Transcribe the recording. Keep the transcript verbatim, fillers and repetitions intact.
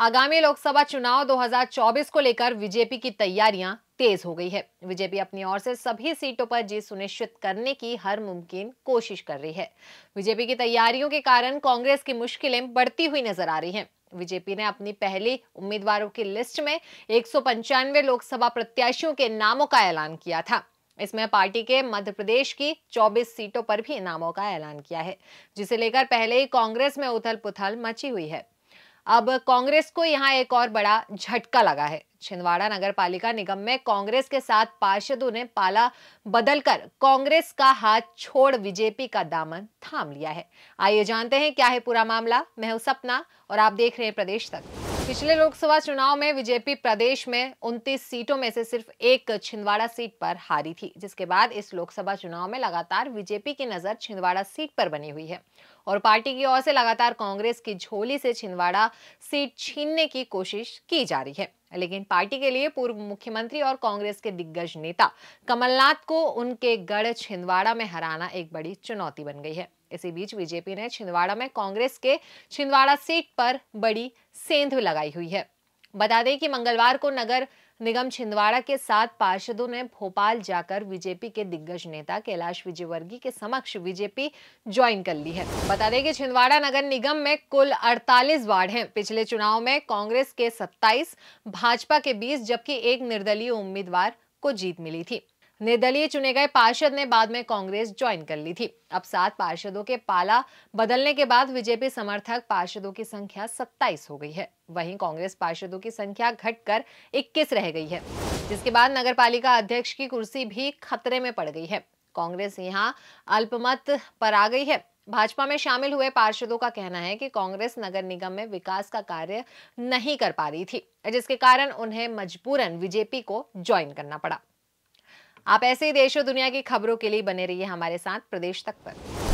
आगामी लोकसभा चुनाव दो हज़ार चौबीस को लेकर बीजेपी की तैयारियां तेज हो गई है। बीजेपी अपनी ओर से सभी सीटों पर जीत सुनिश्चित करने की हर मुमकिन कोशिश कर रही है। बीजेपी की तैयारियों के कारण कांग्रेस की मुश्किलें बढ़ती हुई नजर आ रही हैं। बीजेपी ने अपनी पहली उम्मीदवारों की लिस्ट में एक सौ पंचानवे लोकसभा प्रत्याशियों के नामों का ऐलान किया था। इसमें पार्टी के मध्य प्रदेश की चौबीस सीटों पर भी नामों का ऐलान किया है, जिसे लेकर पहले ही कांग्रेस में उथल पुथल मची हुई है। अब कांग्रेस को यहां एक और बड़ा झटका लगा है। छिंदवाड़ा नगर पालिका निगम में कांग्रेस के साथ पार्षदों ने पाला बदलकर कांग्रेस का हाथ छोड़ बीजेपी का दामन थाम लिया है। आइए जानते हैं क्या है पूरा मामला। मैं हूं सपना और आप देख रहे हैं प्रदेश तक। पिछले लोकसभा चुनाव में बीजेपी प्रदेश में उनतीस सीटों में से सिर्फ एक छिंदवाड़ा सीट पर हारी थी, जिसके बाद इस लोकसभा चुनाव में लगातार बीजेपी की नजर छिंदवाड़ा सीट पर बनी हुई है और पार्टी की ओर से लगातार कांग्रेस की झोली से छिंदवाड़ा सीट छीनने की कोशिश की जा रही है। लेकिन पार्टी के लिए पूर्व मुख्यमंत्री और कांग्रेस के दिग्गज नेता कमलनाथ को उनके गढ़ छिंदवाड़ा में हराना एक बड़ी चुनौती बन गई है। इसी बीच बीजेपी ने छिंदवाड़ा में कांग्रेस के छिंदवाड़ा सीट पर बड़ी सेंध लगाई हुई है। बता दें कि मंगलवार को नगर निगम छिंदवाड़ा के सात पार्षदों ने भोपाल जाकर बीजेपी के दिग्गज नेता कैलाश विजयवर्गीय के समक्ष बीजेपी ज्वाइन कर ली है। बता दें कि छिंदवाड़ा नगर निगम में कुल अड़तालीस वार्ड हैं। पिछले चुनाव में कांग्रेस के सत्ताईस, भाजपा के बीस जबकि एक निर्दलीय उम्मीदवार को जीत मिली थी। निर्दलीय चुने गए पार्षद ने बाद में कांग्रेस ज्वाइन कर ली थी। अब सात पार्षदों के पाला बदलने के बाद बीजेपी समर्थक पार्षदों की संख्या सत्ताईस हो गई है। वहीं कांग्रेस पार्षदों की संख्या घटकर इक्कीस रह गई है, जिसके बाद नगरपालिका अध्यक्ष की कुर्सी भी खतरे में पड़ गई है। कांग्रेस यहाँ अल्पमत पर आ गई है। भाजपा में शामिल हुए पार्षदों का कहना है कि कांग्रेस नगर निगम में विकास का कार्य नहीं कर पा रही थी, जिसके कारण उन्हें मजबूरन बीजेपी को ज्वाइन करना पड़ा। आप ऐसे ही देश और दुनिया की खबरों के लिए बने रहिए हमारे साथ प्रदेश तक पर।